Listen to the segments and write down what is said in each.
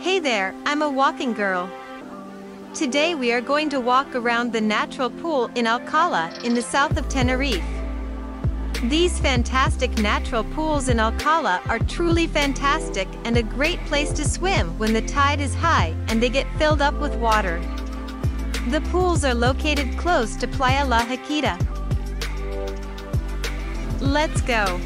Hey there, I'm a walking girl. Today we are going to walk around the natural pool in Alcala, in the south of Tenerife. These fantastic natural pools in Alcala are truly fantastic and a great place to swim when the tide is high and they get filled up with water. The pools are located close to Playa La Jaquita. Let's go.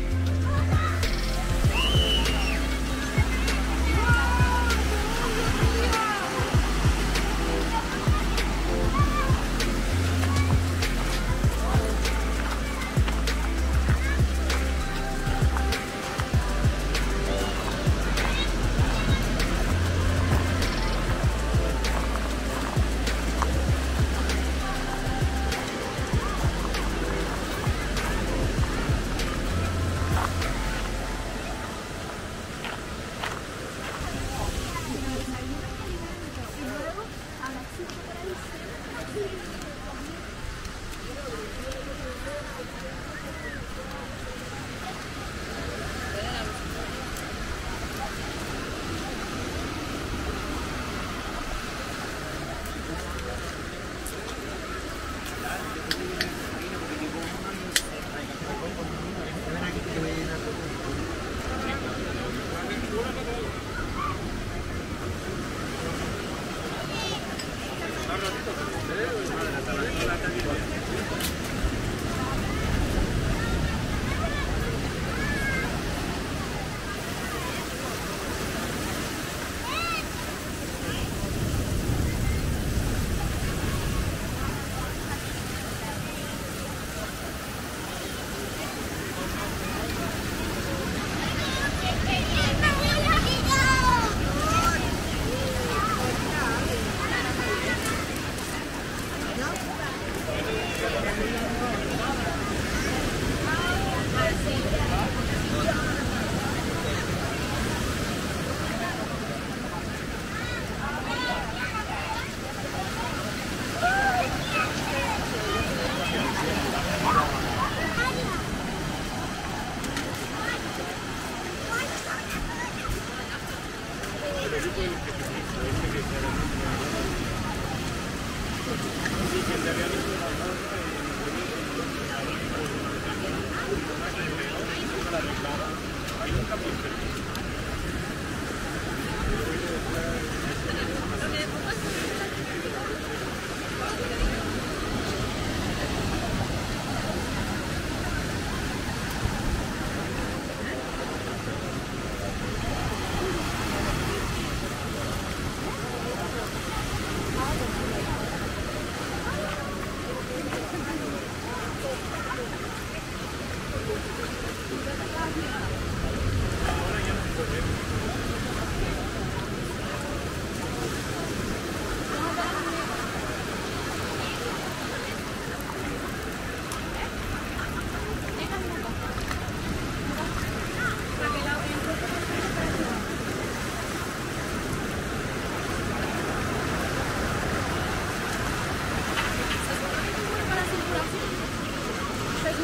Ahora ya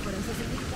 por eso se dice.